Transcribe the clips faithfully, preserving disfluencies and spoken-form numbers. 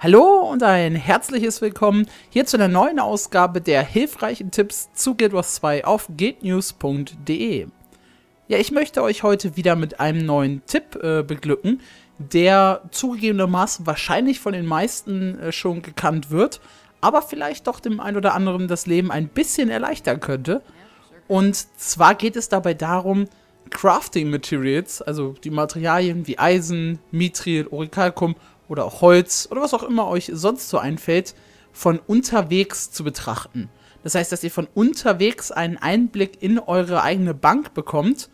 Hallo und ein herzliches Willkommen hier zu einer neuen Ausgabe der hilfreichen Tipps zu Guild Wars zwei auf guild news punkt de. Ja, ich möchte euch heute wieder mit einem neuen Tipp äh, beglücken, der zugegebenermaßen wahrscheinlich von den meisten äh, schon gekannt wird, aber vielleicht doch dem einen oder anderen das Leben ein bisschen erleichtern könnte. Und zwar geht es dabei darum, Crafting Materials, also die Materialien wie Eisen, Mithril, Orichalcum oder auch Holz oder was auch immer euch sonst so einfällt, von unterwegs zu betrachten. Das heißt, dass ihr von unterwegs einen Einblick in eure eigene Bank bekommt,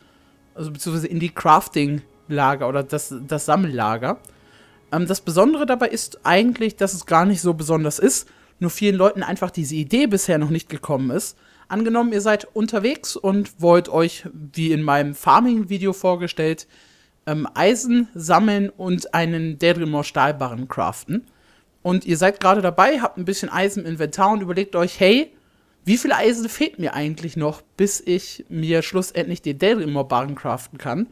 also beziehungsweise in die Crafting-Lager oder das, das Sammellager. Ähm, das Besondere dabei ist eigentlich, dass es gar nicht so besonders ist, nur vielen Leuten einfach diese Idee bisher noch nicht gekommen ist. Angenommen, ihr seid unterwegs und wollt euch, wie in meinem Farming-Video vorgestellt, Ähm, Eisen sammeln und einen Daedrimor-Stahlbarren craften. Und ihr seid gerade dabei, habt ein bisschen Eisen im Inventar und überlegt euch, hey, wie viel Eisen fehlt mir eigentlich noch, bis ich mir schlussendlich den Daedrimor-Barren craften kann?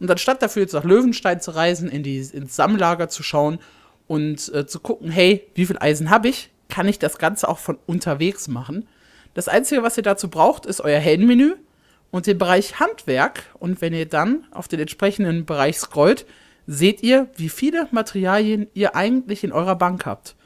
Und anstatt dafür jetzt nach Löwenstein zu reisen, in die, ins Sammellager zu schauen und äh, zu gucken, hey, wie viel Eisen habe ich, kann ich das Ganze auch von unterwegs machen. Das Einzige, was ihr dazu braucht, ist euer Heldenmenü und den Bereich Handwerk, und wenn ihr dann auf den entsprechenden Bereich scrollt, seht ihr, wie viele Materialien ihr eigentlich in eurer Bank habt.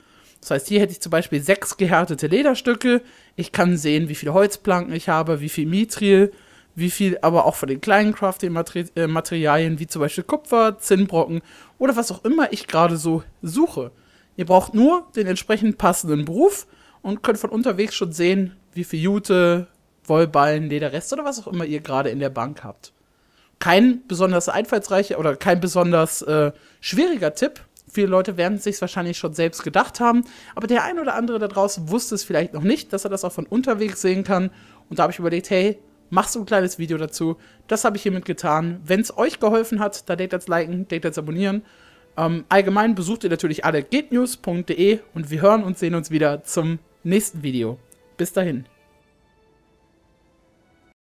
Das heißt, hier hätte ich zum Beispiel sechs gehärtete Lederstücke, ich kann sehen, wie viele Holzplanken ich habe, wie viel Mithril, wie viel aber auch von den kleinen Crafting-Materialien, wie zum Beispiel Kupfer, Zinnbrocken oder was auch immer ich gerade so suche. Ihr braucht nur den entsprechend passenden Beruf und könnt von unterwegs schon sehen, wie viel Jute, Wollballen, Lederreste oder was auch immer ihr gerade in der Bank habt. Kein besonders einfallsreicher oder kein besonders äh, schwieriger Tipp. Viele Leute werden es sich wahrscheinlich schon selbst gedacht haben, aber der ein oder andere da draußen wusste es vielleicht noch nicht, dass er das auch von unterwegs sehen kann. Und da habe ich überlegt, hey, mach so ein kleines Video dazu. Das habe ich hiermit getan. Wenn es euch geholfen hat, dann denkt ans Liken, denkt ans Abonnieren. Ähm, allgemein besucht ihr natürlich alle guild news punkt de und wir hören und sehen uns wieder zum nächsten Video. Bis dahin.